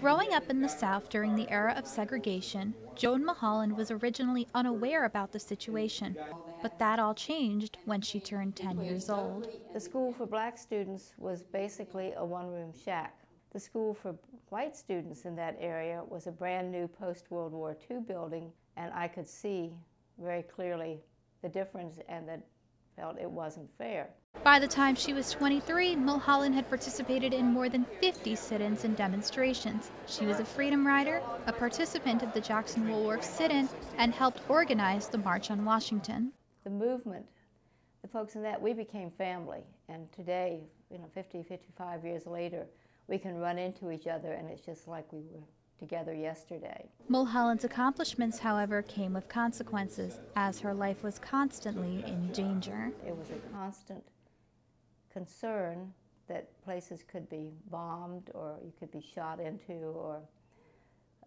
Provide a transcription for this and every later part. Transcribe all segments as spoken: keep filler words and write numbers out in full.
Growing up in the South during the era of segregation, Joan Mulholland was originally unaware about the situation, but that all changed when she turned ten years old. The school for black students was basically a one-room shack. The school for white students in that area was a brand new post-World War Two building, and I could see very clearly the difference and that felt it wasn't fair. By the time she was twenty-three, Mulholland had participated in more than fifty sit-ins and demonstrations. She was a freedom rider, a participant of the Jackson Woolworth sit-in, and helped organize the March on Washington. The movement, the folks in that, we became family. And today, you know, fifty, fifty-five years later, we can run into each other and it's just like we were together yesterday. Mulholland's accomplishments, however, came with consequences, as her life was constantly in danger. It was a constant concern that places could be bombed or you could be shot into or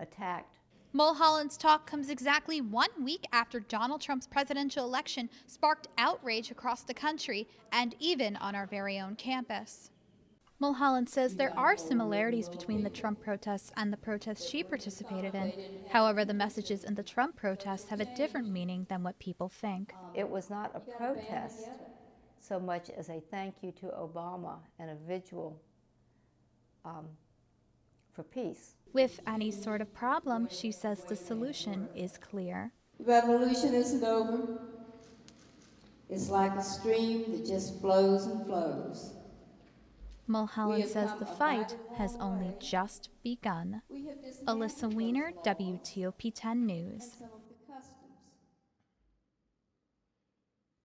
attacked. Mulholland's talk comes exactly one week after Donald Trump's presidential election sparked outrage across the country and even on our very own campus. Mulholland says there are similarities between the Trump protests and the protests she participated in. However, the messages in the Trump protests have a different meaning than what people think. It was not a protest so much as a thank you to Obama and a vigil um, for peace. With any sort of problem, she says the solution is clear. Revolution isn't over. It's like a stream that just flows and flows. Mulholland says the fight has only just begun. Ilyssa Weiner, W T O P ten News.